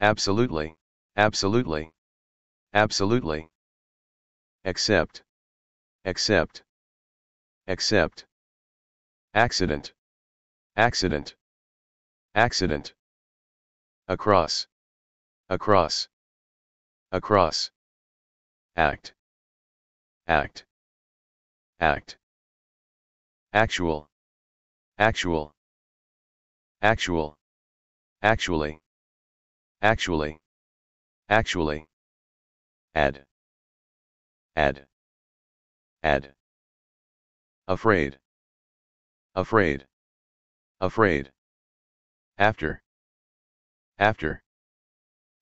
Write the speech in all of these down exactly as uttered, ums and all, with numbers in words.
Absolutely, absolutely, absolutely. Accept, accept, accept. Accident, accident, accident. Across, across, across. Act, act, act. Actual, actual, actual, actually, actually, actually. Add, add, add. Afraid, afraid, afraid. After, after,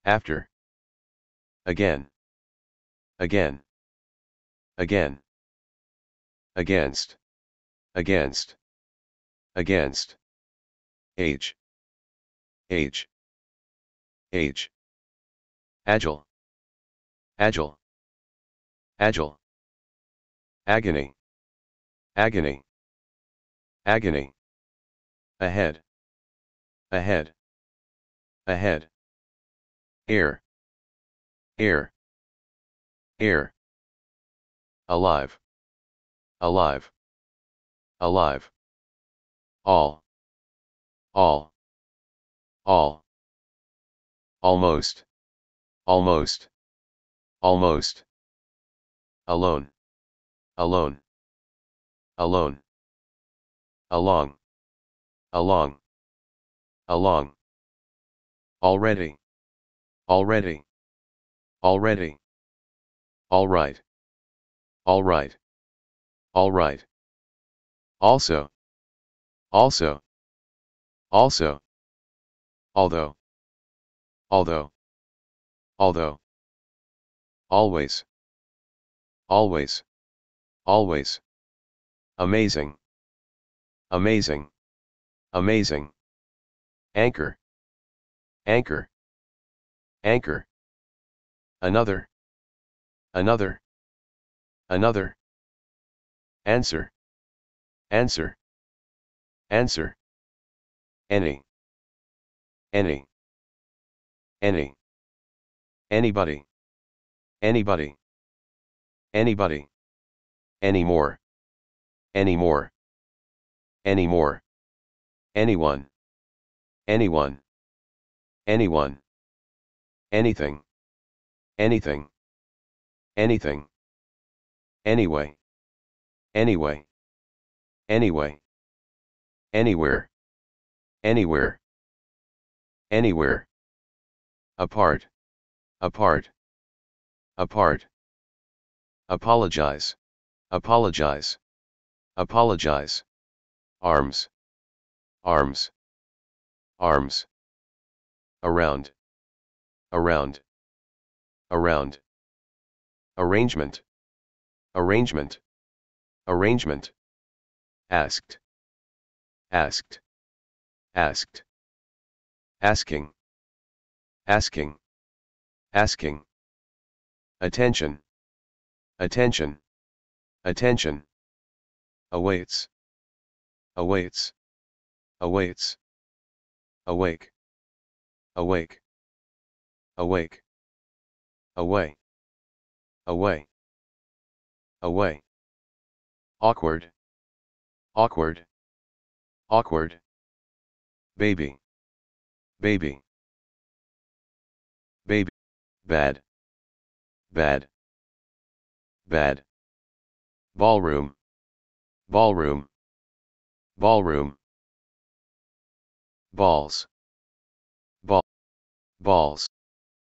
after. Again, again, again. Against, against, against. Age, age, age. Agile, agile, agile. Agony, agony, agony. Ahead, ahead, ahead. Air, air, air. Alive, alive, alive. All, all, all. Almost, almost, almost. Alone, alone, alone. Along, along, along. Already, already, already. All right, all right, all right. Also, also, also. Although, although, although. Always, always, always. Amazing, amazing, amazing. Anchor, anchor, anchor. Another, another, another. Answer, answer, answer. Any, any, any. Anybody, anybody, anybody. Anymore, anymore, anymore. Anyone, anyone, anyone. Anything, anything, anything. Anyway, anyway, anyway. Anywhere, anywhere, anywhere. Apart, apart, apart. Apologize, apologize, apologize. Arms, arms, arms. Around, around, around. Arrangement, arrangement, arrangement. Asked, asked, asked. Asking, asking, asking. Attention, attention, attention. Awaits, awaits, awaits. Awake, awake, awake. Away, away, away. Awkward, awkward, awkward. Baby, baby, baby. Bad, bad, bad. Ballroom, ballroom, ballroom. Balls, ball, balls.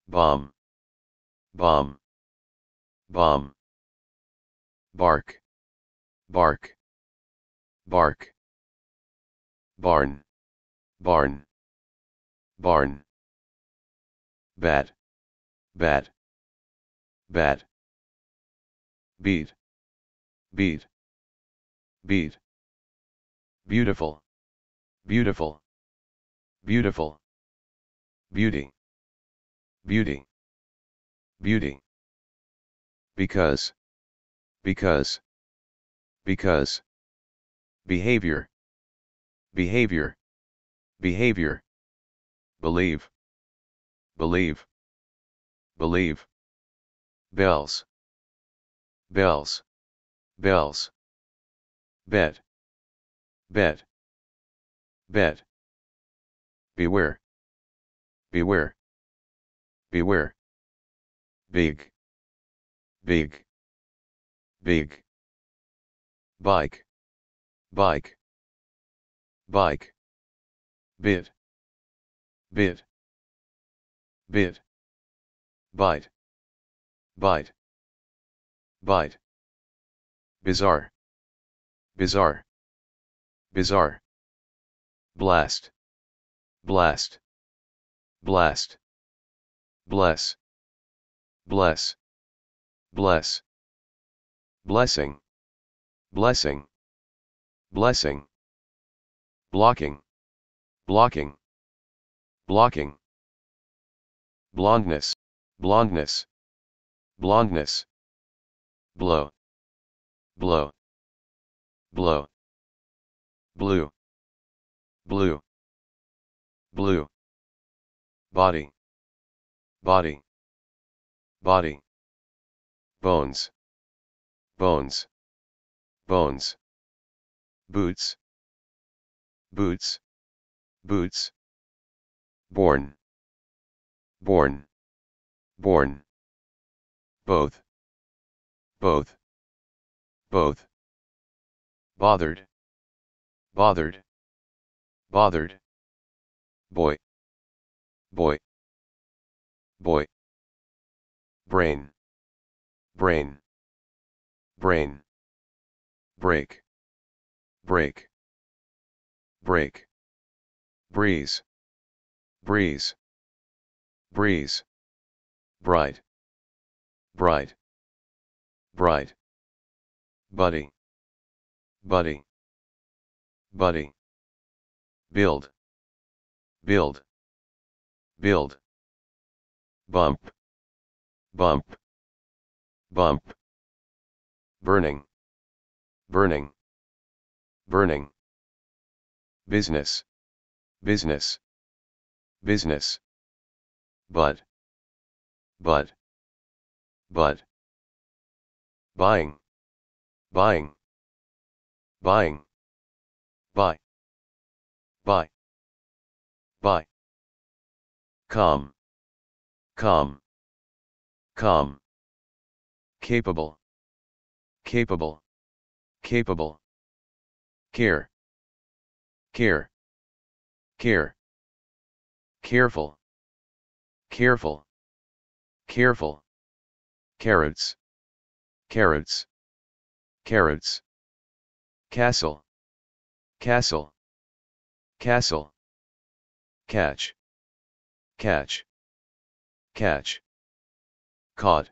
Bomb, bomb, bomb. Bark, bark, bark. Barn, barn, barn. Bat, bat, bat. Beat, beat, beat. Beautiful, beautiful, beautiful. Beauty, beauty, beauty. Because, because, because. Behavior, behavior, behavior. Believe, believe, believe. Bells, bells, bells. Bed, bed, bed. Beware, beware, beware. Big, big, big. Bike, bike, bike. Bit, bit, bit. Bite, bite, bite. Bizarre, bizarre, bizarre. Blast, blast, blast. Bless, bless, bless. Blessing, blessing, blessing. Blocking, blocking, blocking. Blondness, blondness, blondness. Blow, blow, blow. Blue, blue, blue. Body, body, body. Bones, bones, bones. Boots, boots, boots. Born, born, born. Both, both, both. Bothered, bothered, bothered. Boy, boy, boy. Brain, brain, brain. Break, break, break. Breeze, breeze, breeze. Bright, bright, bright. Buddy, buddy, buddy. Build, build, build. Bump, bump, bump. Burning, burning, burning. Business, business, business. But, but, but. Buying, buying, buying. Buy, buy, buy. Come, come, come. Capable, capable, capable. Care, care, care. Careful, careful, careful. Carrots, carrots, carrots. Castle, castle, castle. Catch, catch, catch. Caught,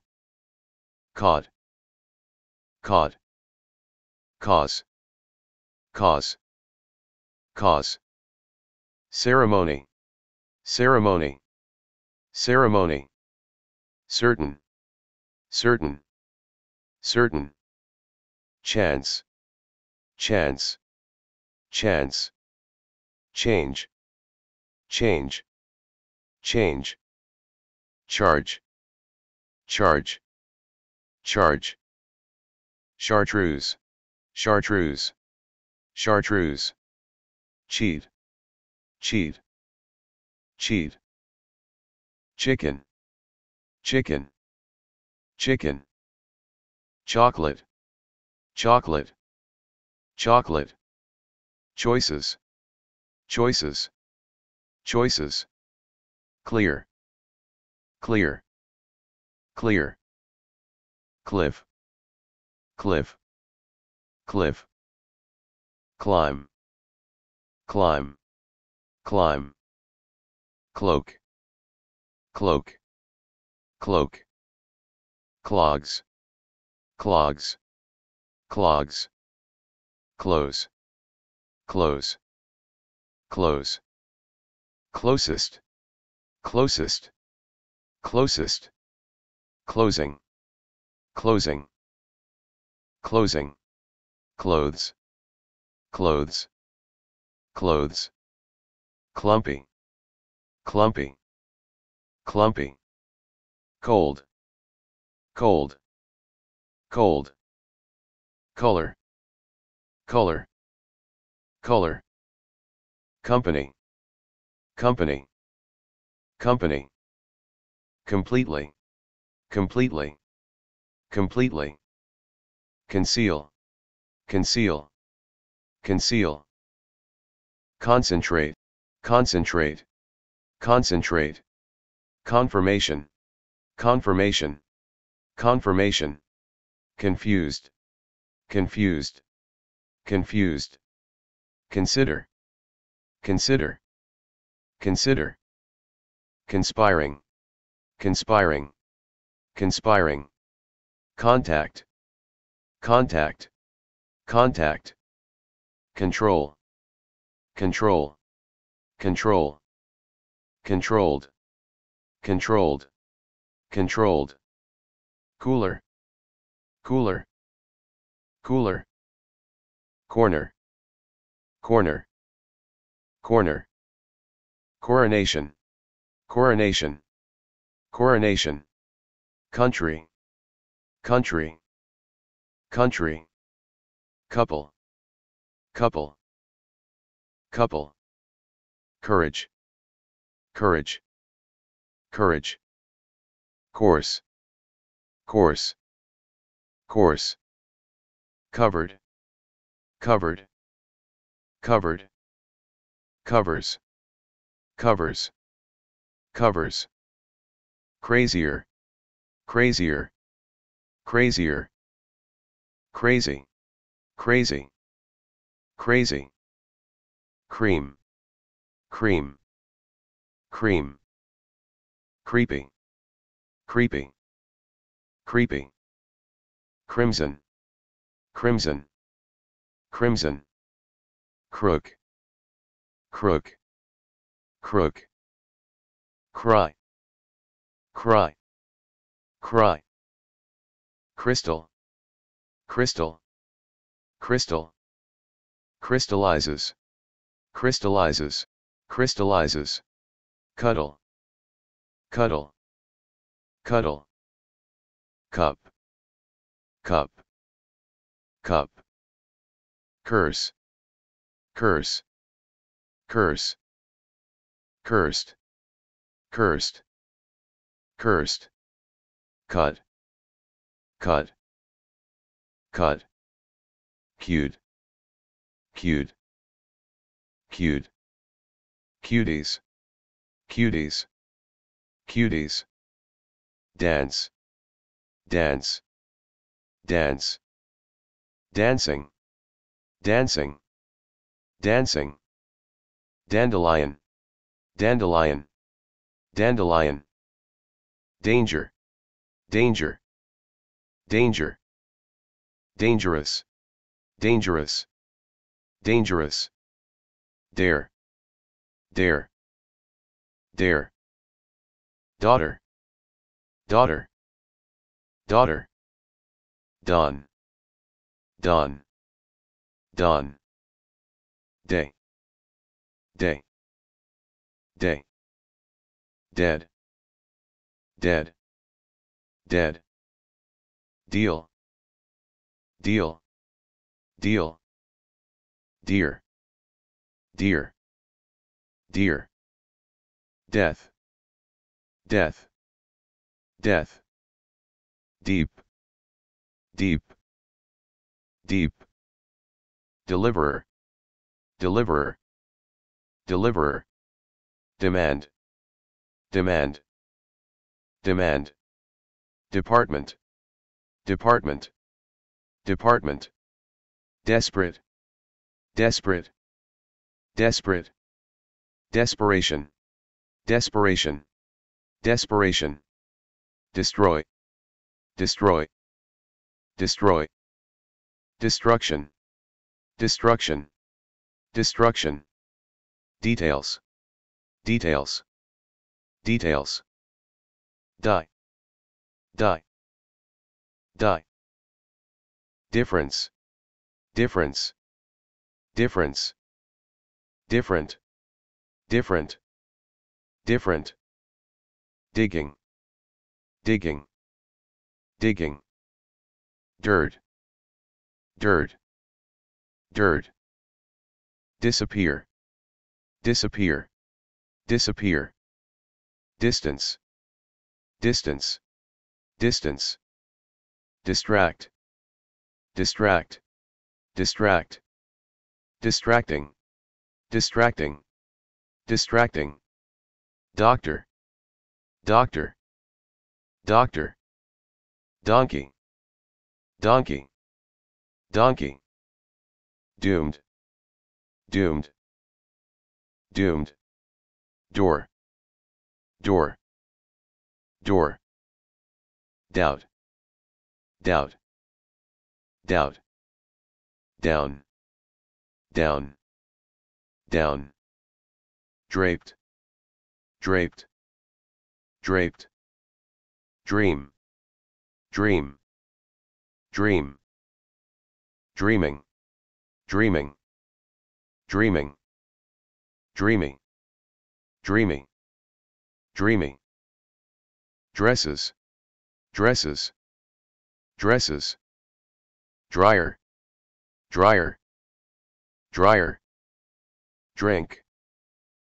caught, caught. Cause, cause, cause. Ceremony, ceremony, ceremony. Certain, certain, certain. Chance, chance, chance. Change, change, change. Charge, charge, charge. Chartreuse, chartreuse, chartreuse. Cheat, cheat, cheat. Chicken, chicken, chicken. Chocolate, chocolate, chocolate. Choices, choices, choices. Clear, clear, clear. Cliff, cliff, cliff. Climb, climb, climb. Cloak, cloak, cloak. Clogs, clogs, clogs. Close, close, close. Closest, closest, closest. Closing, closing, closing. Clothes, clothes, clothes. Clumpy, clumpy, clumpy, cold, cold, cold, color, color, color, company, company, company, completely, completely, completely, conceal, conceal, conceal, concentrate, concentrate, concentrate, confirmation, confirmation, confirmation, confused, confused, confused, consider, consider, consider, conspiring, conspiring, conspiring, contact, contact, contact, control, control, control, controlled, controlled, controlled, cooler, cooler, cooler, corner, corner, corner, coronation, coronation, coronation, country, country, country, couple, couple, couple, courage, courage, courage, course, course, course, covered, covered, covered, covers, covers, covers, crazier, crazier, crazier, crazy, crazy, crazy, cream, cream, cream, creepy, creepy, creepy, crimson, crimson, crimson, crook, crook, crook, cry, cry, cry, crystal, crystal, crystal, crystallizes, crystallizes, crystallizes, cuddle, cuddle, cuddle, cup, cup, cup, curse, curse, curse, cursed, cursed, cursed, cut, cut, cut, cued, cued, cued, cuties, cuties, cuties, dance, dance, dance, dancing, dancing, dancing, dandelion, dandelion, dandelion, danger, danger, danger, dangerous, dangerous, dangerous, dare, dare, dare, daughter, daughter, daughter, done, done, done, day, day, day, dead, dead, dead, deal, deal, deal, deer, deer, deer, death, death, death, deep, deep, deep, deliverer, deliverer, deliverer, demand, demand, demand, department, department, department, desperate, desperate, desperate, desperation, desperation, desperation, destroy, destroy, destroy, destruction, destruction, destruction, details, details, details, die, die, die, difference, difference, difference, different, different, different, digging, digging, digging, dirt, dirt, dirt, disappear, disappear, disappear, distance, distance, distance, distract, distract, distract, distracting, distracting, distracting, doctor, doctor, doctor, donkey, donkey, donkey, doomed, doomed, doomed, door, door, door, doubt, doubt, doubt, down, down, down, draped, draped, draped, dream, dream, dream, dreaming, dreaming, dreaming, dreamy, dreamy, dreamy, dresses, dresses, dresses, dryer, dryer, dryer, drink,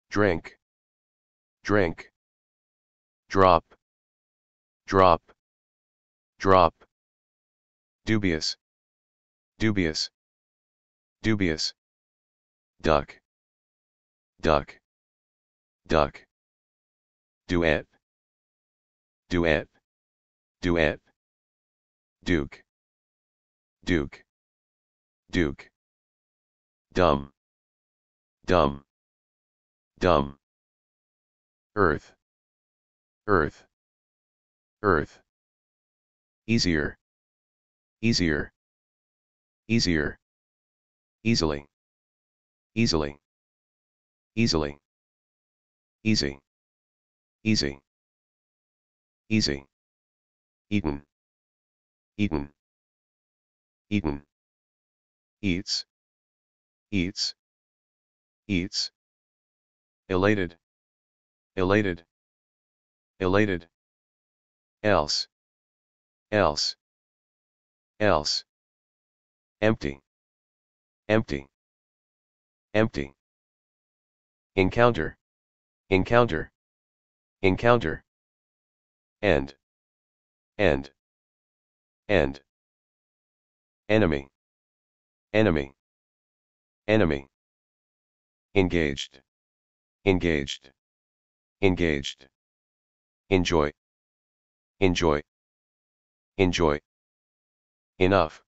drink, drink, drop, drop, drop, dubious, dubious, dubious, duck, duck, duck, duet, duet, duet, duke, duke, duke, dumb, dumb, dumb, earth, earth, earth, easier, easier, easier, easily, easily, easily, easy, easy, easy, eaten, eaten, eaten, eats, eats, eats, elated, elated, elated, else, else, else, empty, empty, empty, encounter, encounter, encounter, end, end, end, enemy, enemy, enemy, engaged, engaged, engaged, enjoy, enjoy, enjoy, enough,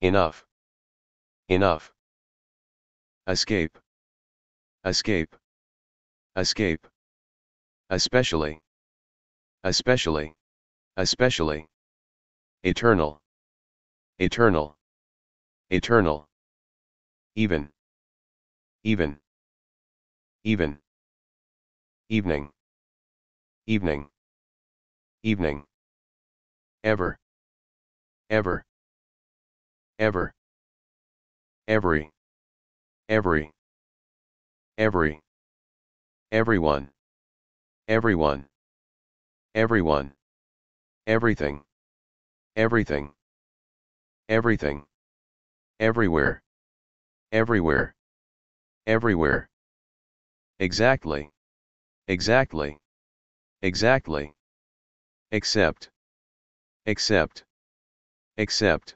enough, enough, escape, escape, escape, especially, especially, especially, eternal, eternal, eternal, even, even, even, evening, evening, evening, ever, ever, ever, every, every, every, everyone, everyone, everyone, everything, everything, everything, everywhere, everywhere, everywhere, exactly, exactly, exactly, except, except, except,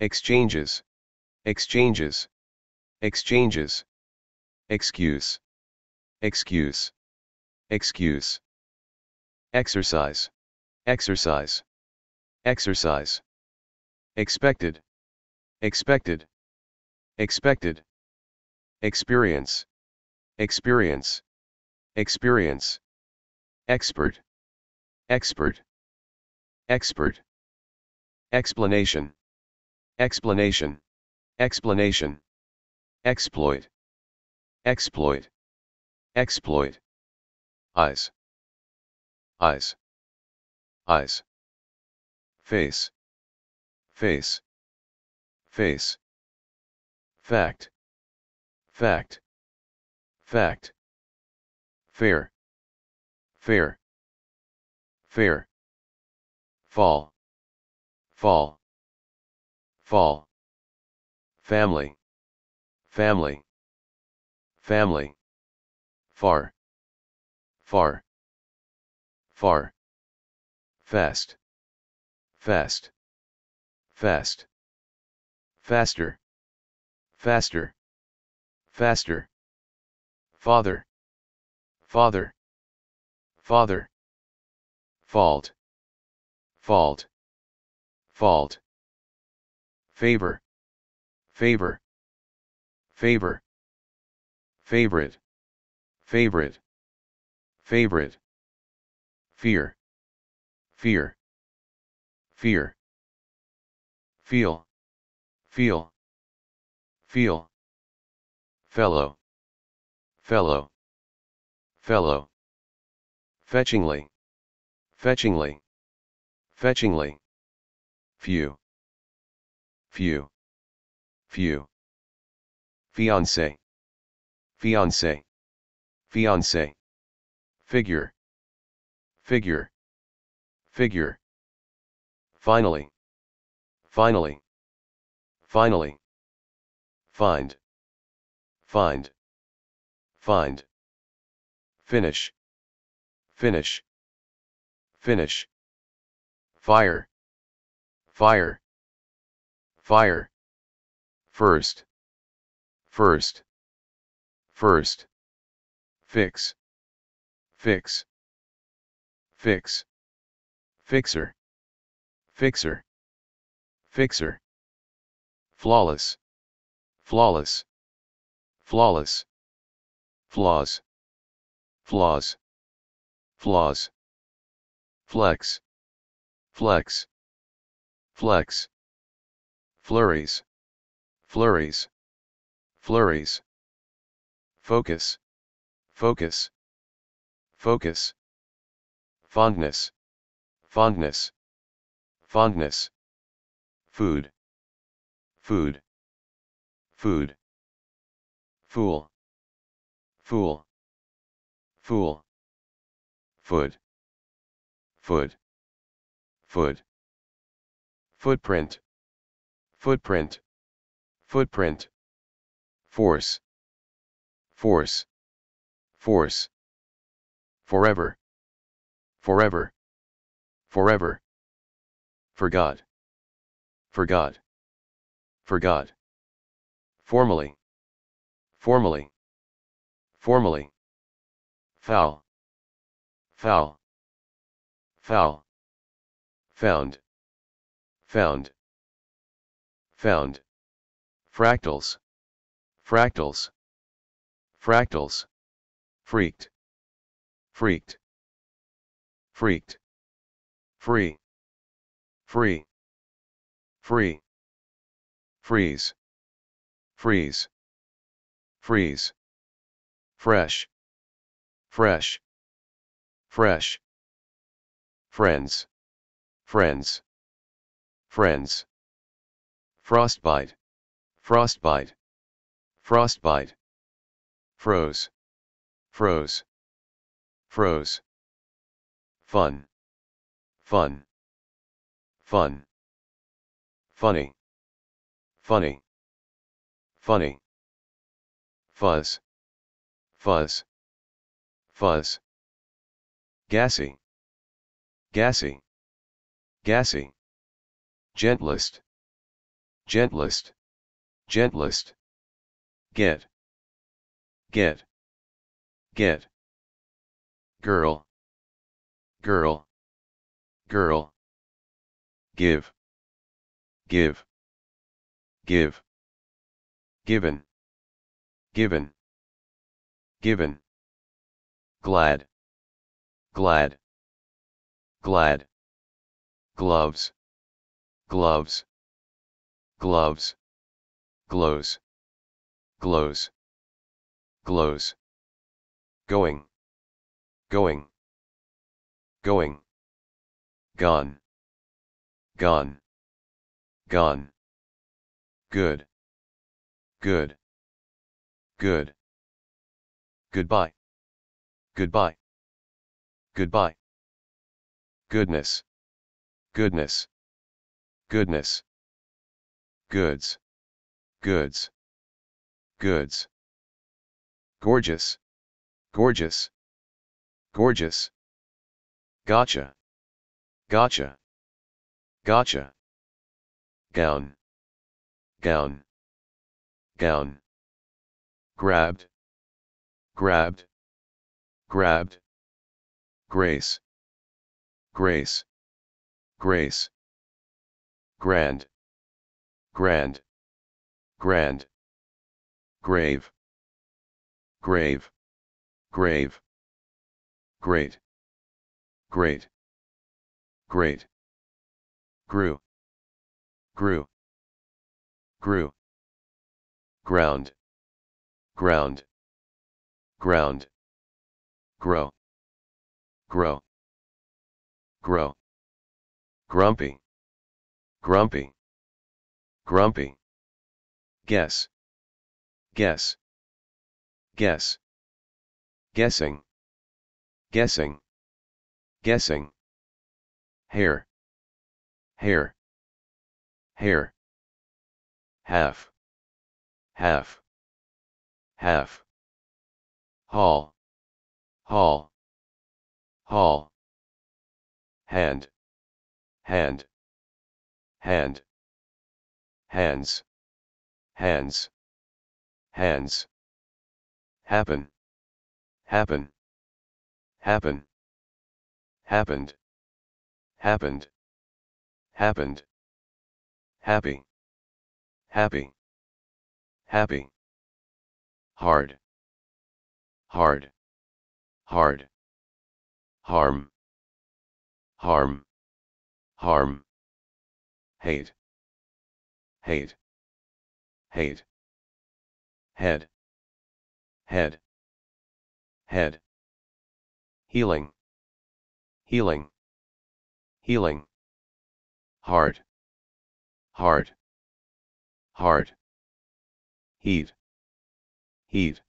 exchanges, exchanges, exchanges, excuse, excuse, excuse, exercise, exercise, exercise, expected, expected, expected, experience, experience, experience, expert, expert, expert, explanation, explanation, explanation, exploit, exploit, exploit, eyes, eyes, eyes, face, face, face, fact, fact, fact, fair, Fair. Fair. Fall. Fall. Fall. Family. Family. Family. Far. Far. Far. Fast. Fast. Fast. Faster. Faster. Faster. Father. Father. Father. Fault. Fault. Fault. Favor. Favor. Favor. Favorite. Favorite. Favorite. Fear. Fear. Fear. Feel. Feel. Feel. Fellow. Fellow. Fellow. Fetchingly. Fetchingly. Fetchingly. Few. Few. Few. Fiancé. Fiancé. Fiancé. Figure. Figure. Figure. Finally. Finally. Finally. Find. Find. Find. Finish. Finish. Finish. Fire. Fire. Fire. First. First. First. Fix. Fix. Fix. Fixer. Fixer. Fixer. Flawless. Flawless. Flawless. Flaws. Flaws. Flaws. Flex. Flex. Flex. Flurries. Flurries. Flurries. Focus. Focus. Focus. Fondness. Fondness. Fondness. Food. Food. Food. Fool. Fool. Fool. Food. Food. Food. Footprint. Footprint. Footprint. Force. Force. Force. Forever. Forever. Forever. Forgot. Forgot. Forgot. Formally. Formally. Formally. Foul. Foul. Foul. Found. Found. Found. Fractals. Fractals. Fractals. Freaked. Freaked. Freaked. Free. Free. Free. Freeze. Freeze. Freeze. Fresh. Fresh. Fresh. Friends. Friends. Friends. Frostbite. Frostbite. Frostbite. Froze. Froze. Froze. Fun. Fun. Fun. Funny. Funny. Funny. Fuzz. Fuzz. Fuzz. Gassy. Gassy. Gassy. Gentlest. Gentlest. Gentlest. Get. Get. Get. Girl. Girl. Girl. Give. Give. Give. Given. Given. Given. Glad. Glad. Glad. Gloves. Gloves. Gloves. Glows. Glows. Glows. Going. Going. Going. Gone. Gone. Gone. Good. Good. Good. Goodbye. Goodbye. Goodbye. Goodness. Goodness. Goodness. Goods. Goods. Goods. Gorgeous. Gorgeous. Gorgeous. Gotcha. Gotcha. Gotcha. Gown. Gown. Gown. Grabbed. Grabbed. Grabbed. Grace. Grace. Grace. Grand. Grand. Grand. Grave. Grave. Grave. Great. Great. Great. Grew. Grew. Grew. Ground. Ground. Ground. Grow. Grow. Grow. Grumpy. Grumpy. Grumpy. Guess. Guess. Guess. Guessing. Guessing. Guessing. Hair. Hair. Hair. Half. Half. Half. Hall. Hall. Hall. Hand. Hand. Hand. Hands. Hands. Hands. Happen. Happen. Happen. Happened. Happened. Happened. Happy. Happy. Happy. Hard. Hard. Hard. Harm. Harm. Harm. Hate. Hate. Hate. Head. Head. Head. Healing. Healing. Healing. Heart. Heart. Heart. Heat. Heat.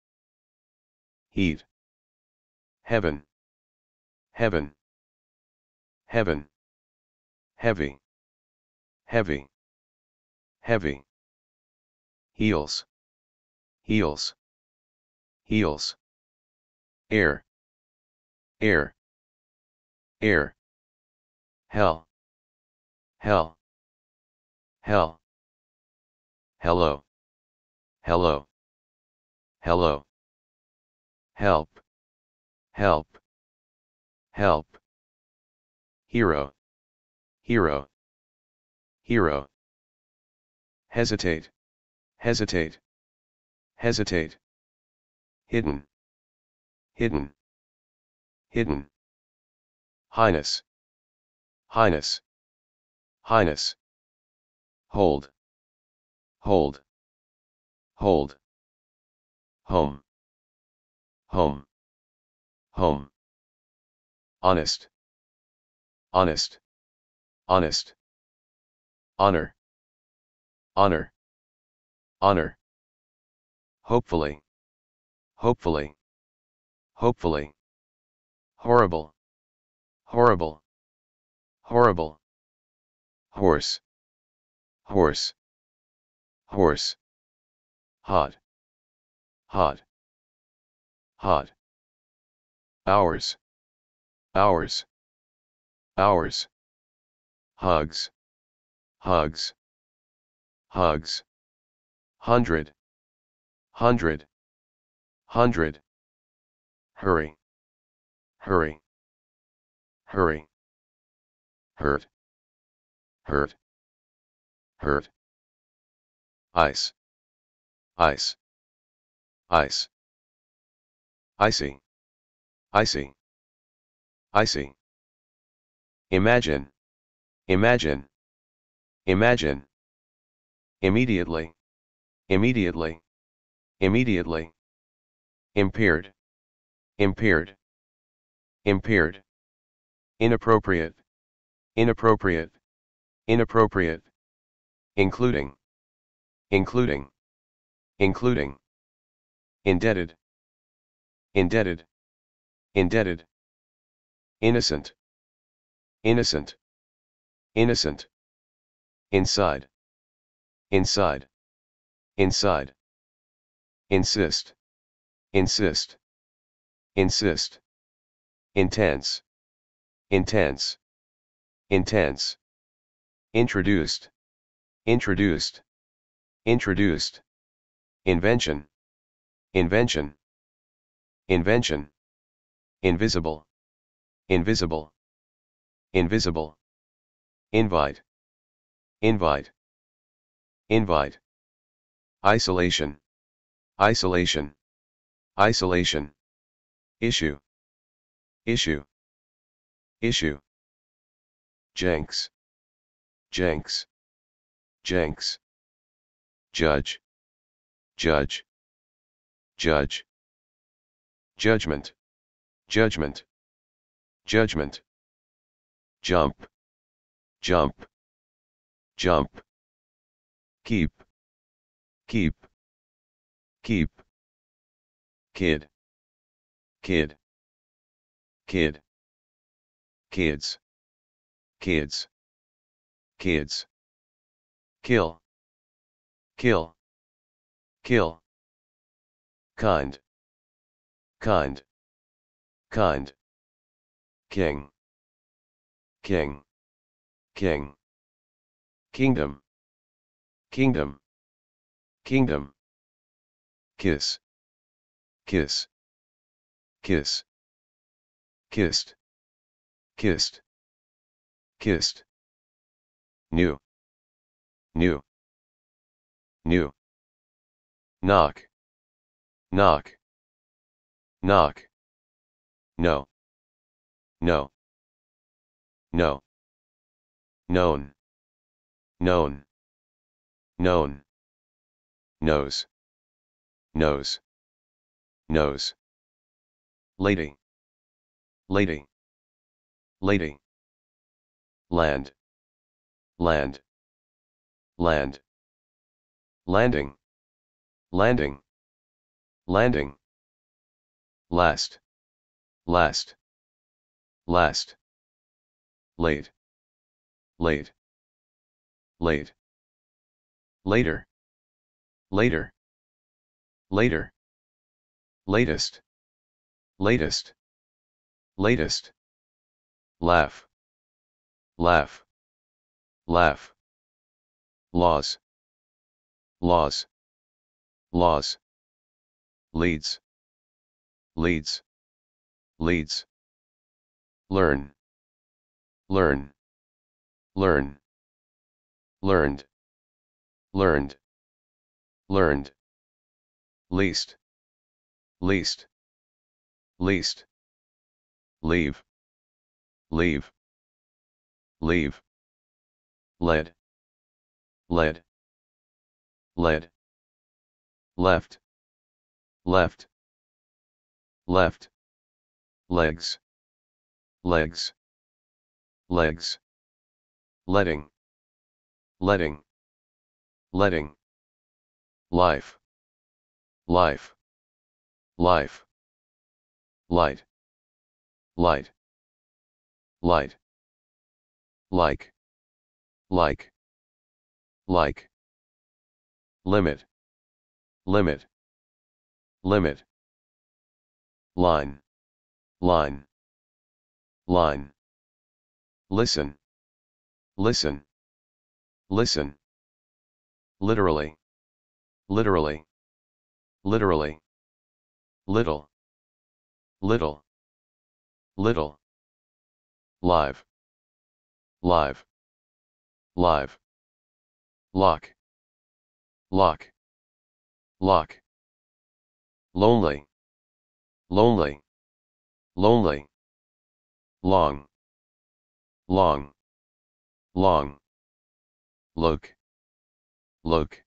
Heat. Heaven. Heaven. Heaven. Heavy. Heavy. Heavy. Heels. Heels. Heels. Air. Air. Air. Hell. Hell. Hell. Hello. Hello. Hello. Help. Help. Help. Hero. Hero. Hero. Hesitate. Hesitate. Hesitate. Hidden. Hidden. Hidden. Highness. Highness. Highness. Hold. Hold. Hold. Home. Home. Home. Honest. Honest. Honest. Honor. Honor. Honor. Hopefully. Hopefully. Hopefully. Horrible. Horrible. Horrible. Horse. Horse. Horse. Hot. Hot. Hot. Hours. Hours. Hours. Hugs. Hugs. Hugs. Hundred. Hundred. Hundred. Hurry. Hurry. Hurry. Hurt. Hurt. Hurt. Ice. Ice. Ice. Icy. Icy. Icy. Imagine. Imagine. Imagine. Immediately. Immediately. Immediately. Impaired. Impaired. Impaired. Inappropriate. Inappropriate. Inappropriate. Including. Including. Including. Indebted. Indebted. Indebted. Innocent. Innocent. Innocent. Inside. Inside. Inside. Insist. Insist. Insist. Intense. Intense. Intense. Introduced. Introduced. Introduced. Invention. Invention. Invention. Invisible. Invisible. Invisible. Invite. Invite. Invite. Isolation. Isolation. Isolation. Issue. Issue. Issue. Jenks. Jenks. Jenks. Judge. Judge. Judge. Judgment. Judgment. Judgment. Jump. Jump. Jump. Keep. Keep. Keep. Kid. Kid. Kid. Kids. Kids. Kids. Kill. Kill. Kill. Kind. Kind. Kind. King. King. King. Kingdom. Kingdom. Kingdom. Kiss. Kiss. Kiss. Kissed. Kissed. Kissed. New. New. New. Knock. Knock. Knock. No. No. No. Known. Known. Known. Nose. Nose. Nose. Lady. Lady. Lady. Land. Land. Land. Landing. Landing. Landing. Last. Last. Last. Late. Late. Late. Later. Later. Later. Latest. Latest. Latest. Laugh. Laugh. Laugh. Laws. Laws. Laws. Leads. Leads. Leads. Learn. Learn. Learn. Learned. Learned. Learned. Least. Least. Least. Leave. Leave. Leave. Led. Led. Led. Left. Left. Left. Legs. Legs. Legs. Letting. Letting. Letting. Life. Life. Life. Light. Light. Light. Like. Like. Like. Limit. Limit. Limit. Line. Line. Line. Listen. Listen. Listen. Literally. Literally. Literally. Little. Little. Little. Live. Live. Live. Lock. Lock. Lock. Lonely. Lonely. Lonely. Long. Long. Long. Look. Look.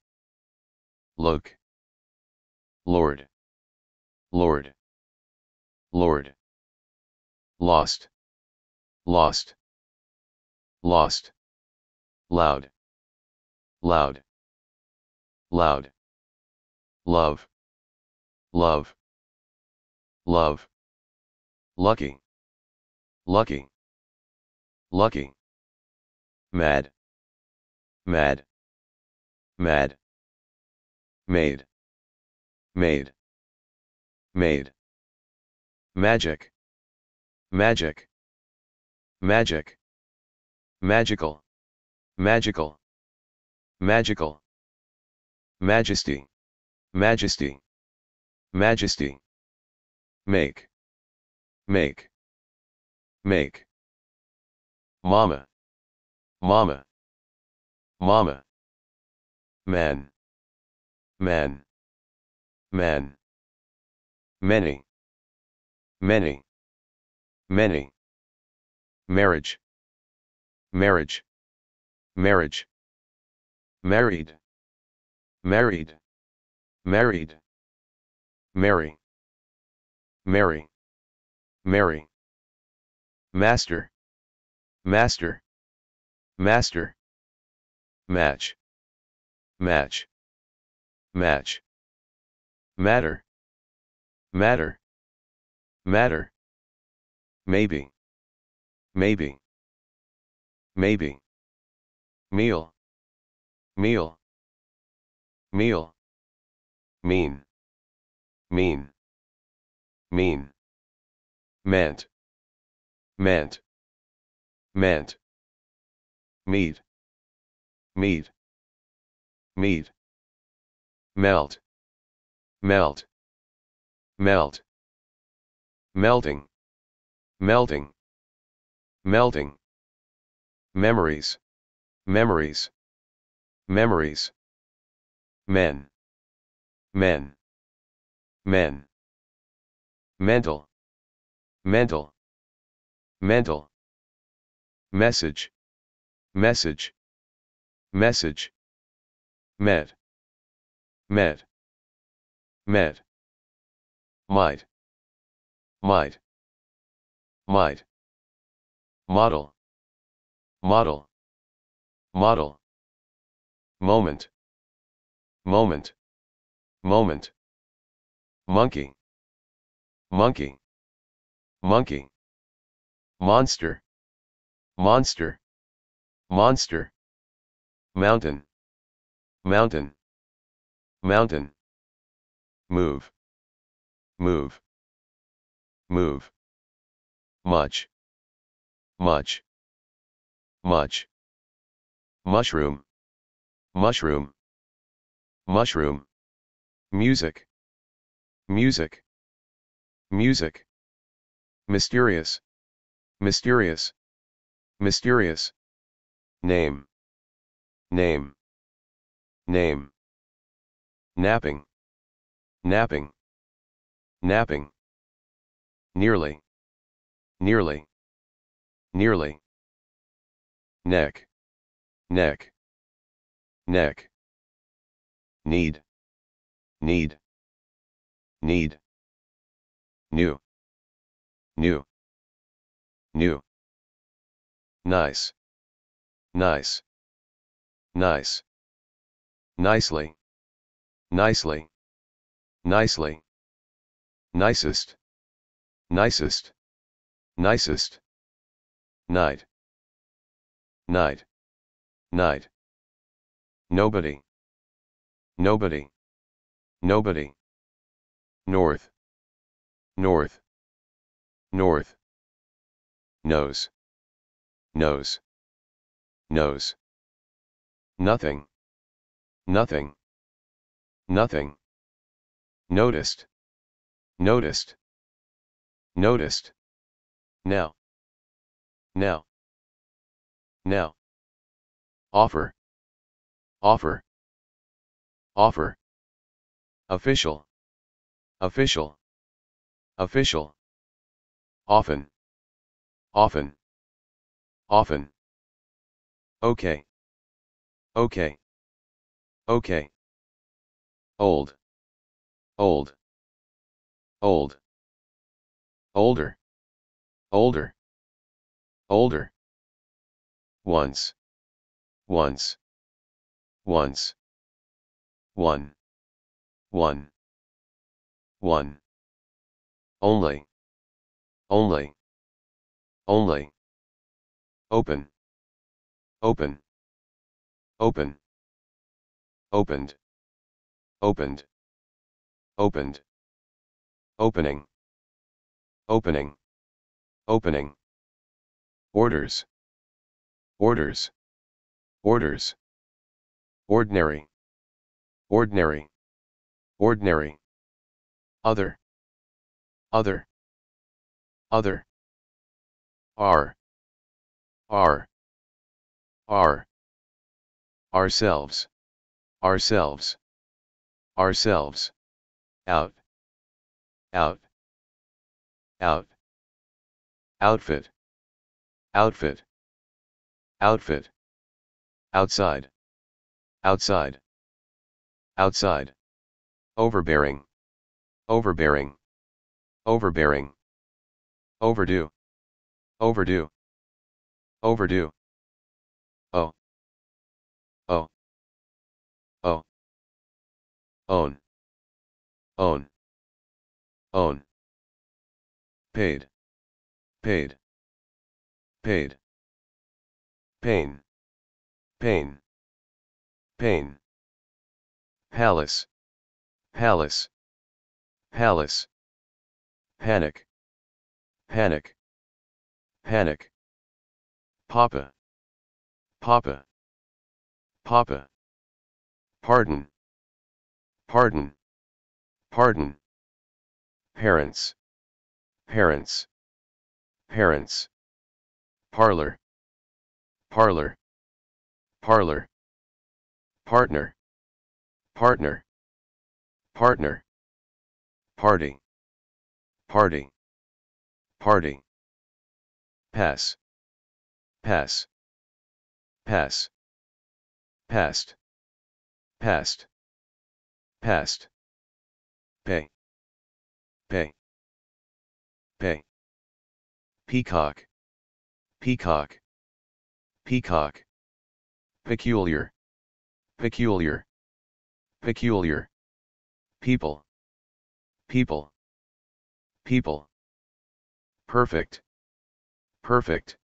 Look. Lord. Lord. Lord. Lost. Lost. Lost. Loud. Loud. Loud. Love. Love. Love. Lucky. Lucky. Lucky. Mad. Mad. Mad. Made. Made. Made. Magic. Magic. Magic. Magical. Magical. Magical. Majesty. Majesty. Majesty. Make. Make. Make. Mama. Mama. Mama. Man. Man. Man. Many. Many. Many. Marriage. Marriage. Marriage. Married. Married. Married. Mary. Mary. Mary. Master. Master. Master. Match. Match. Match. Matter. Matter. Matter. Maybe. Maybe. Maybe. Meal. Meal. Meal. Mean. Mean. Mean. Meant. Meant. Meant. Meat. Meat. Meat. Melt. Melt. Melt. Melting. Melting. Melting. Memories. Memories. Memories. Men. Men. Men. Mental. Mental. Mental. Message. Message. Message. Met. Met. Met. Might. Might. Might. Model. Model. Model. Moment. Moment. Moment. Monkey. Monkey. Monkey. Monster. Monster. Monster. Mountain. Mountain. Mountain. Move. Move. Move. Much. Much. Much. Mushroom. Mushroom. Mushroom. Music. Music. Music. Mysterious. Mysterious. Mysterious. Name. Name. Name. Napping. Napping. Napping. Nearly. Nearly. Nearly. Neck. Neck. Neck. Need. Need. Need. New. New. New. Nice. Nice. Nice. Nicely. Nicely. Nicely. Nicest. Nicest. Nicest. Night. Night. Night. Nobody. Nobody. Nobody. North. North. North. Nose. Nose. Nose. Nothing. Nothing. Nothing. Noticed. Noticed. Noticed. Now. Now. Now. Offer. Offer. Offer. Official. Official. Official. Often. Often. Often. Okay. Okay. Okay. Old. Old. Old. Older. Older. Older. Once. Once. Once. One. One. One. Only. Only. Only. Open. Open. Open. Opened. Opened. Opened. Opening. Opening. Opening. Orders. Orders. Orders. Ordinary. Ordinary. Ordinary. Other. Other. Other. Our. Our. Our. Ourselves. Ourselves. Ourselves. Out. Out. Out. Outfit. Outfit. Outfit. Outside. Outside. Outside. Overbearing. Overbearing. Overbearing. Overdue. Overdue. Overdue. Oh. Oh. Oh. Own. Own. Own. Paid. Paid. Paid. Pain. Pain. Pain. Palace. Palace. Palace. Panic. Panic. Panic. Papa. Papa. Papa. Pardon. Pardon. Pardon. Parents. Parents. Parents. Parlor. Parlor. Parlor. Partner. Partner. Partner. Party. Party. Party. Pass. Pass. Pass. Past. Past. Past. Pay. Pay. Pay. Peacock. Peacock. Peacock. Peculiar. Peculiar. Peculiar. People. People. People. Perfect. Perfect.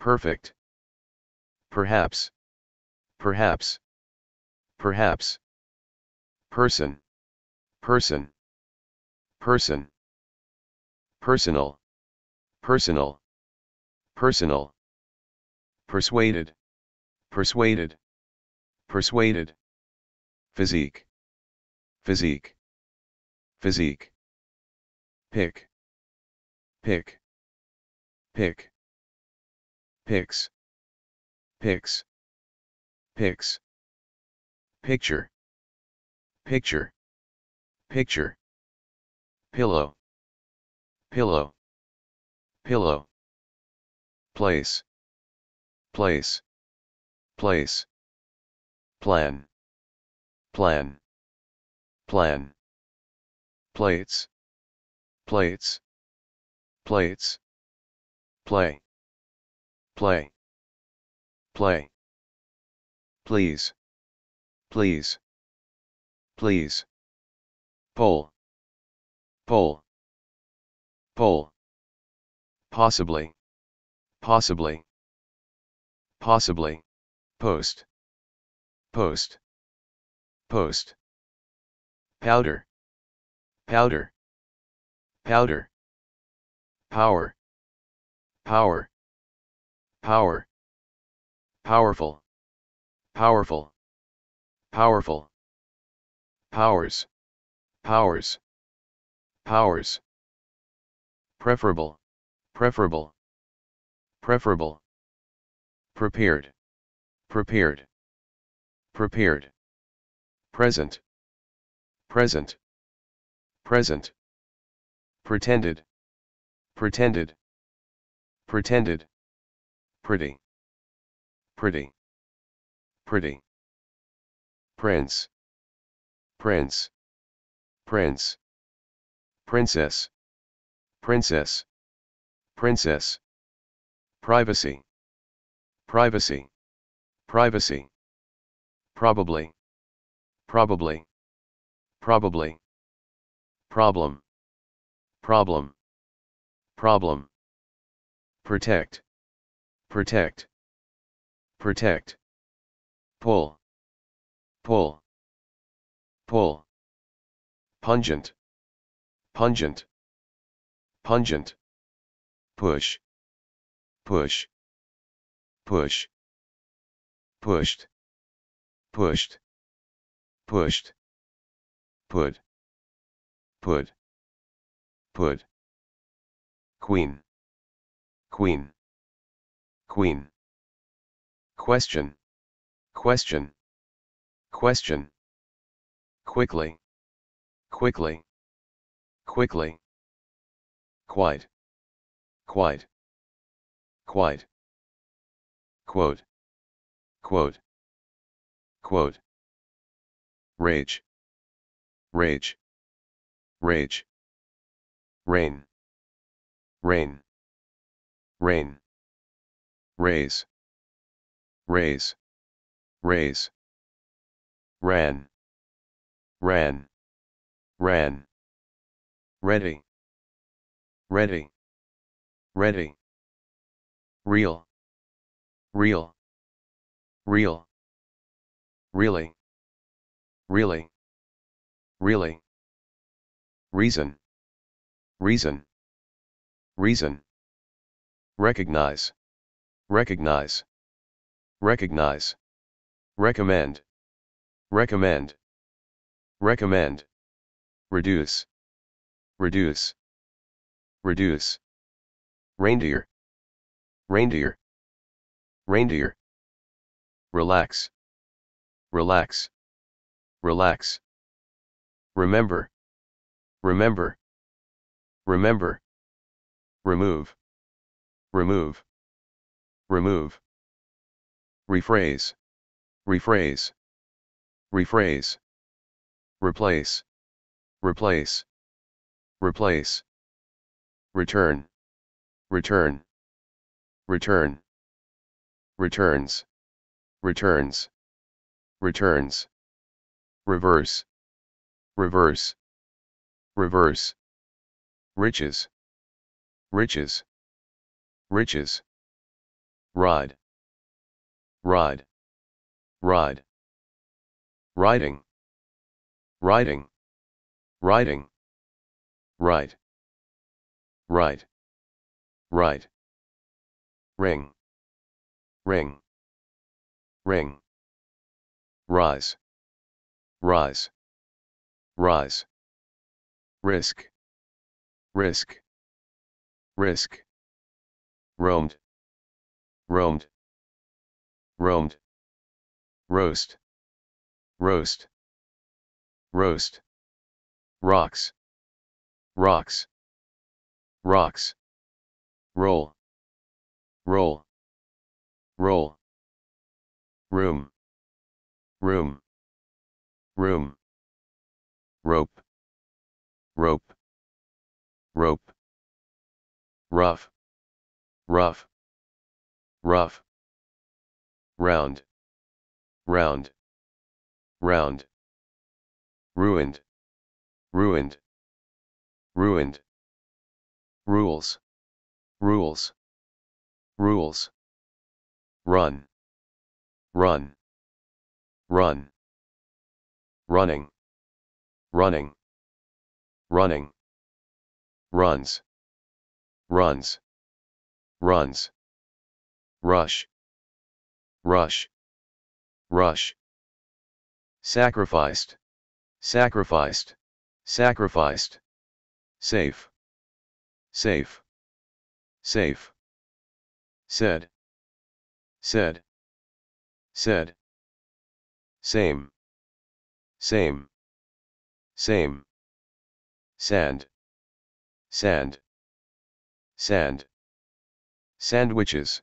Perfect. Perhaps. Perhaps. Perhaps. Person. Person. Person. Personal. Personal. Personal. Persuaded. Persuaded. Persuaded. Physique. Physique. Physique. Pick. Pick. Pick. Picks. Picks. Picks. Picture. Picture. Picture. Pillow. Pillow. Pillow. Place. Place. Place. Plan. Plan. Plan. Plates. Plates. Plates. Play. Play. Play. Please. Please. Please. Poll. Poll. Poll. Possibly. Possibly. Possibly. Post. Post. Post. Powder. Powder. Powder. Power. Power. Power. Powerful. Powerful. Powerful. Powers. Powers. Powers. Preferable. Preferable. Preferable. Prepared. Prepared. Prepared. Present. Present. Present. Pretended. Pretended. Pretended. Pretty. Pretty. Pretty. Prince. Prince. Prince. Princess. Princess. Princess. Privacy. Privacy. Privacy. Probably. Probably. Probably. Problem. Problem. Problem. protect, protect, protect, pull, pull, pull, pungent, pungent, pungent, push, push, push, pushed, pushed, pushed, put, put, put, queen, queen, queen, question, question, question, quickly, quickly, quickly, quite, quite, quite, quote, quote, quote, rage, rage, rage, rain, rain, rain, raise, raise, raise, ran, ran, ran, ready, ready, ready, real, real, real, really, really, really, reason, reason, reason, recognize, recognize, recognize, recommend, recommend, recommend, reduce, reduce, reduce, reindeer, reindeer, reindeer, relax, relax, relax, remember, remember, remember, remove, remove, remove, rephrase, rephrase, rephrase, replace, replace, replace, return, return, return, returns, returns, returns, reverse, reverse, reverse, riches, riches, riches, ride, ride, ride, riding, riding, riding, right, right, right, ring, ring, ring, rise, rise, rise, risk, risk, risk, roamed, roamed, roamed, roast, roast, roast, rocks, rocks, rocks, roll, roll, roll, room, room, room, rope, rope, rope, rough, rough, rough, round, round, round, ruined, ruined, ruined, rules, rules, rules, run, run, run, running, running, running, runs, runs, runs, rush, rush, rush, sacrificed, sacrificed, sacrificed, safe, safe, safe, said, said, said, same, same, same, sand, sand, sand, sandwiches,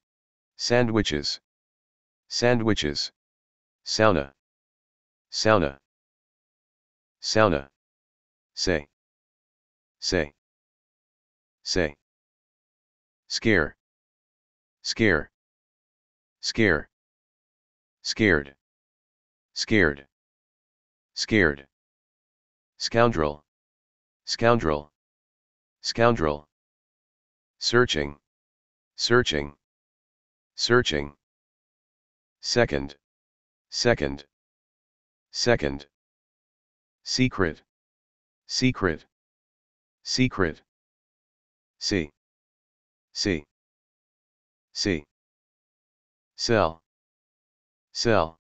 sandwiches, sandwiches, sauna, sauna, sauna, say, say, say, scare, scare, scare, scared, scared, scared, scoundrel, scoundrel, scoundrel, searching, Searching. Searching. Second. Second. Second. Secret. Secret. Secret. C. C. C. Cell. Cell.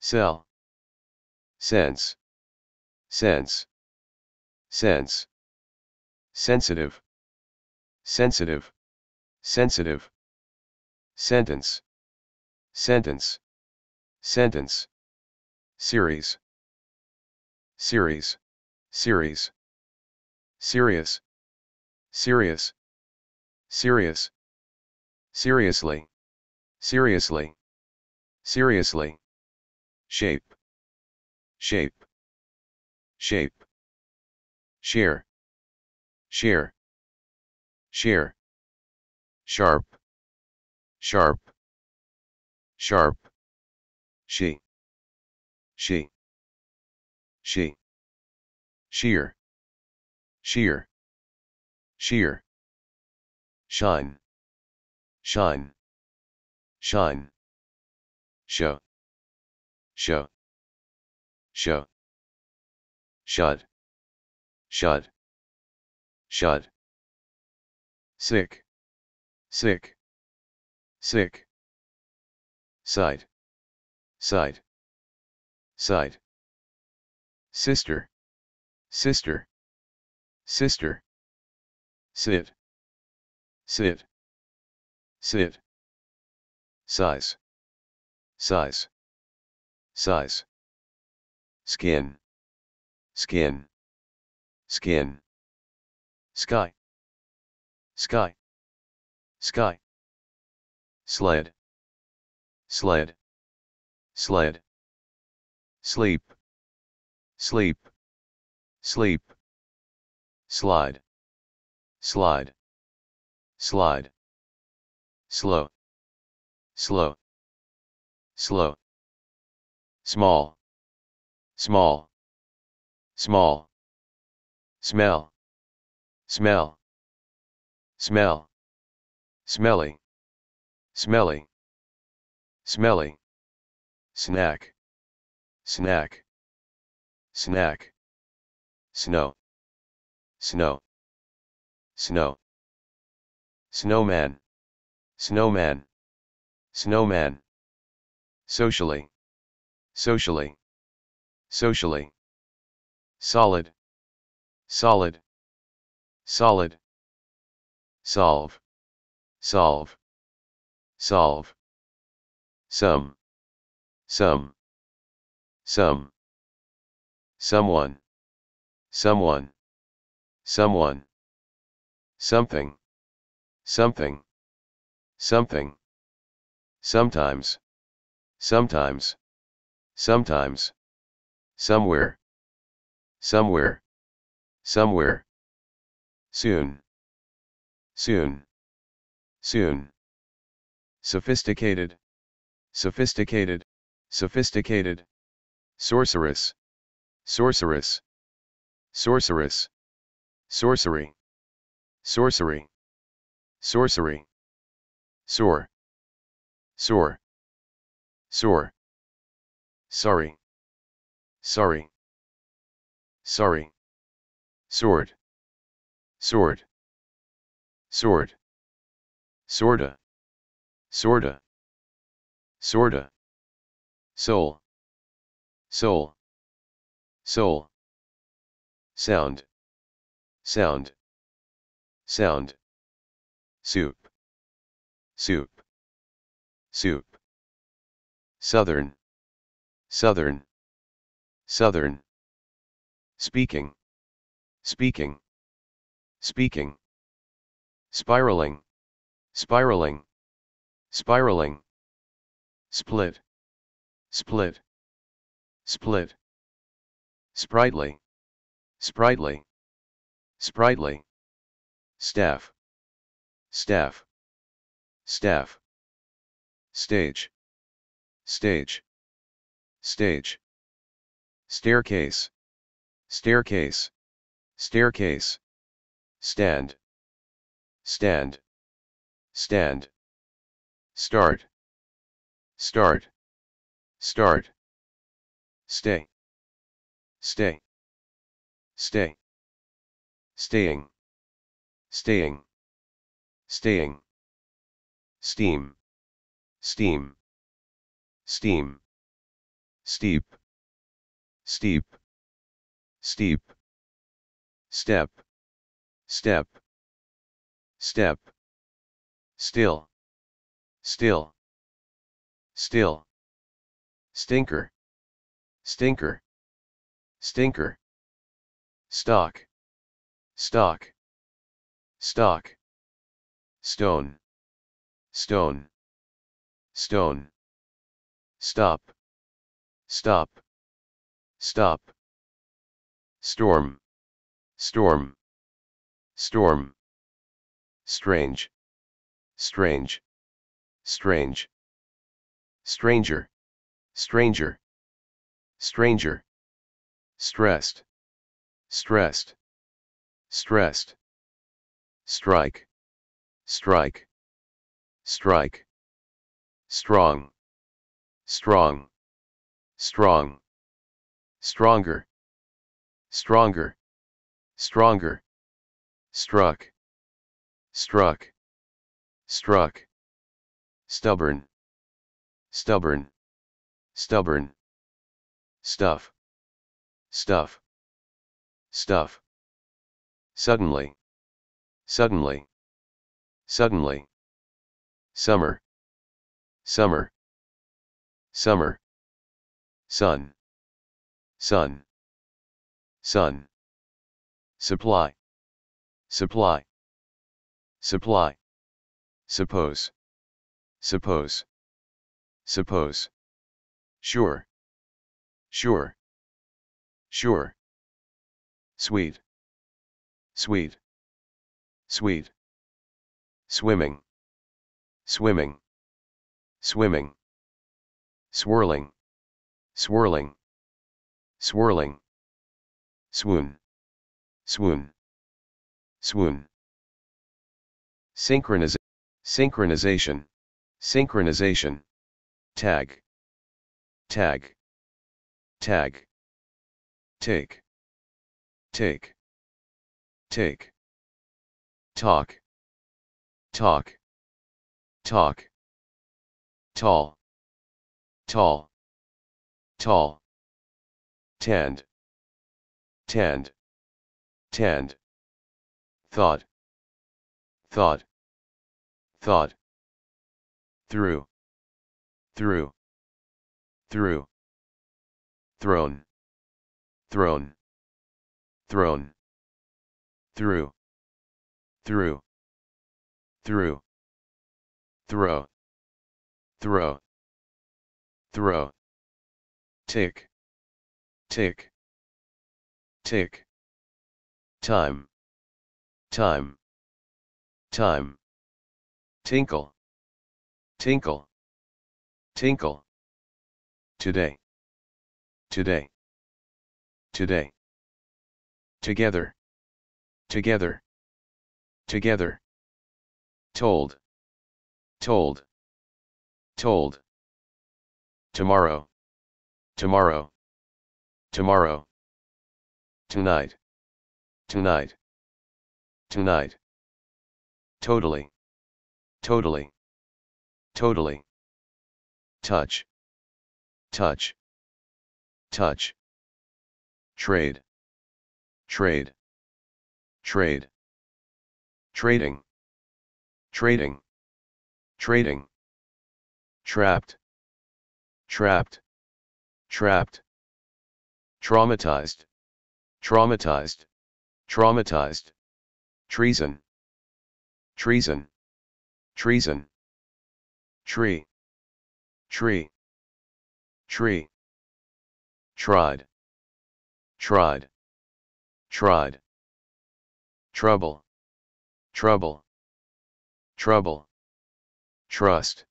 Cell. Sense. Sense. Sense. Sensitive. Sensitive. Sensitive. Sentence. Sentence. Sentence. Series. Series. Series. Serious. Serious. Serious. Seriously. Seriously. Seriously. Shape. Shape. Shape. Share. Share. Share. Sharp. Sharp. Sharp. She. She. She. Sheer. Sheer. Sheer. Shine. Shine. Shine. Show. Show. Show. Shut. Shut. Shut. Sick. Sick. Sick. Side. Side. Side. Sister. Sister. Sister. Sit. Sit. Sit. Size. Size. Size. Skin. Skin. Skin. Sky. Sky. Sky. Sled. Sled. Sled. Sleep. Sleep. Sleep. Slide. Slide. Slide. Slow. Slow. Slow. Small. Small. Small. Smell. Smell. Smell. Smelly. Smelly. Smelly. Snack. Snack. Snack. Snow. Snow. Snow. Snowman. Snowman. Snowman. Socially. Socially. Socially. Solid. Solid. Solid. Solve. Solve. Solve. Some. Some. Some. Someone. Someone. Someone. Something. Something. Something. Sometimes. Sometimes. Sometimes. Somewhere. Somewhere. Somewhere. Soon. Soon. Soon. Sophisticated. Sophisticated. Sophisticated. Sorceress. Sorceress. Sorceress. Sorcery. Sorcery. Sorcery. Sore. Sore. Sore. Sorry. Sorry. Sorry. Sword. Sword. Sword. Sorta. Sorta. Sorta. Soul. Soul. Soul. Sound. Sound. Sound. Soup. Soup. Soup. Southern. Southern. Southern. Speaking. Speaking. Speaking. Spiraling. Spiraling. Spiraling. Split. Split. Split. Sprightly. Sprightly. Sprightly. Staff. Staff. Staff. Stage. Stage. Stage. Staircase. Staircase. Staircase. Stand. Stand. stand, start, start, start, stay, stay, stay, staying, staying, staying, steam, steam, steam, steep, steep, steep, step, step, step, still, still, still, stinker, stinker, stinker, stock, stock, stock, stone, stone, stone, stop, stop, stop, storm, storm, storm, strange, strange, strange, stranger, stranger, stranger, stressed, stressed, stressed, strike, strike, strike, strong, strong, strong, stronger, stronger, stronger, struck, struck, struck, stubborn, stubborn, stubborn, stuff, stuff, stuff, suddenly, suddenly, suddenly, summer, summer, summer, sun, sun, sun, supply, supply, supply, suppose, suppose, suppose, sure, sure, sure, sweet, sweet, sweet, swimming, swimming, swimming, swirling, swirling, swirling, swoon, swoon, swoon, synchronization, synchronization, synchronization, tag, tag, tag, take, take, take, talk, talk, talk, tall, tall, tall, tanned, tanned, tanned, thought, thought, thought, through, through, through, thrown, thrown, thrown, through, through, through, throw, throw, throw, tick, tick, tick, time, time, time, tinkle, tinkle, tinkle, today, today, today, together, together, together, told, told, told, tomorrow, tomorrow, tomorrow, tonight, tonight, tonight, totally, totally, totally, touch, touch, touch, trade, trade, trade, trading, trading, trading, trapped, trapped, trapped, traumatized, traumatized, traumatized, treason, treason, treason, tree, tree, tree, tried, tried, tried, trouble, trouble, trouble, trust,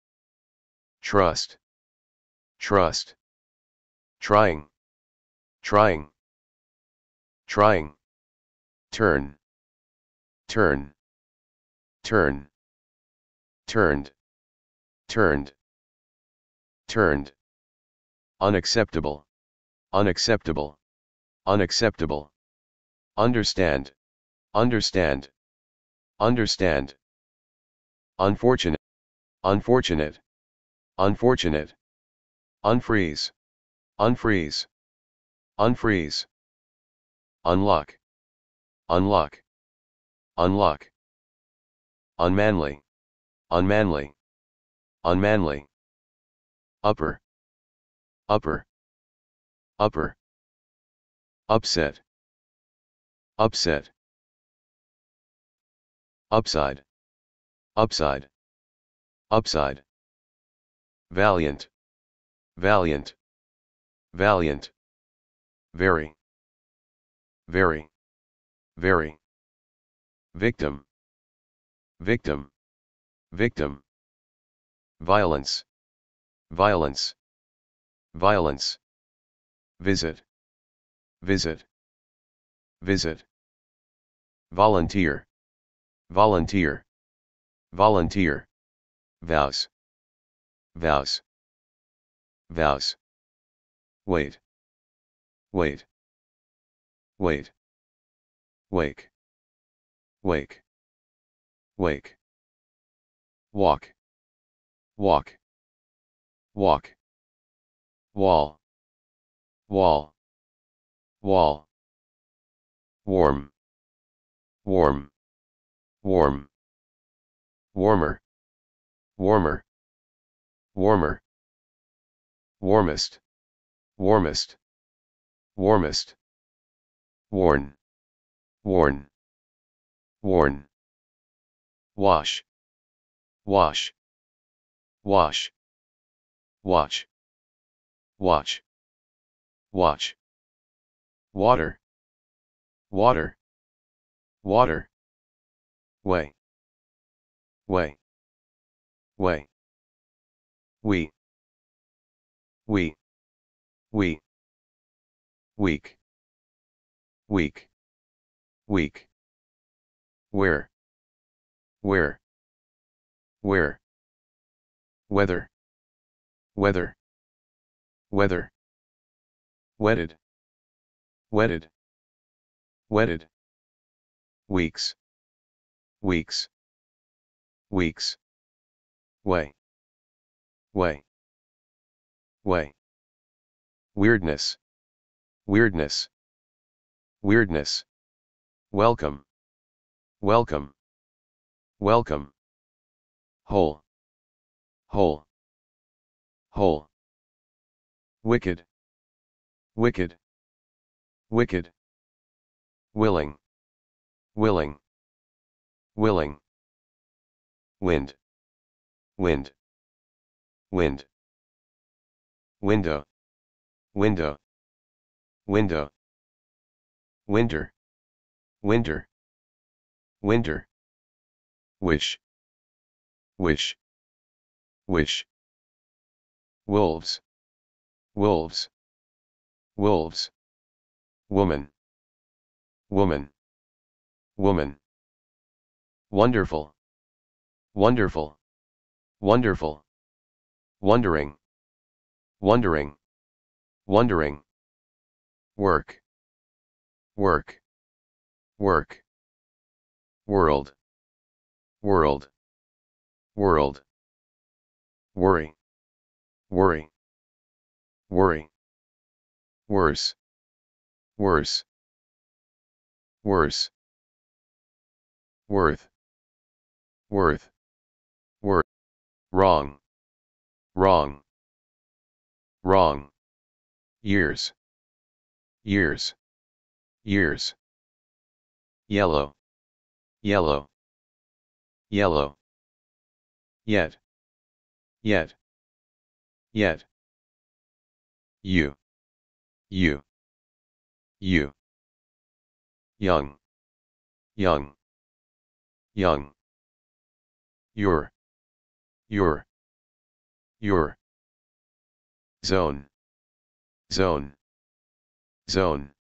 trust, trust, trying, trying, trying, turn, turn, turn, turned, turned, turned. Unacceptable, unacceptable, unacceptable. Understand, understand, understand. Unfortunate, unfortunate, unfortunate. Unfreeze, unfreeze, unfreeze. Unlock, unlock, unlock. Unmanly, unmanly, unmanly. Upper, upper, upper. Upset, upset. Upside, upside, upside. Valiant, valiant, valiant. Very, very, very. Victim, victim, victim. Violence, violence, violence. Visit, visit, visit. Volunteer, volunteer, volunteer. Vows, vows, vows. Wait, wait, wait. Wake, wake, wake. Walk, walk, walk. Wall, wall, wall. Warm, warm, warm. Warmer, warmer, warmer. Warmest, warmest, warmest. Worn, worn, worn. Wash, wash, wash. Watch, watch, watch. Water, water, water. Way, way, way. We, we, we. Weak, weak, weak. Where, where, where. Weather, weather, weather. Wedded, wedded, wedded. Weeks, weeks, weeks. Way, way, way. Weirdness, weirdness, weirdness. Welcome, welcome, welcome. Whole, whole, whole. Wicked, wicked, wicked. Willing, willing, willing. Wind, wind, wind. Window, window, window. Winter, winter, winter. Wish, wish, wish. Wolves, wolves, wolves. Woman, woman, woman. Wonderful, wonderful, wonderful. Wondering, wondering, wondering. Work, work, work. World, world, world. Worry, worry, worry. Worse, worse, worse. Worth, worth, worth. Wrong, wrong, wrong. Years, years, years. Yellow, yellow, yellow. Yet, yet, yet. You, you, you. Young, young, young. Your, your, your. Zone, zone, zone.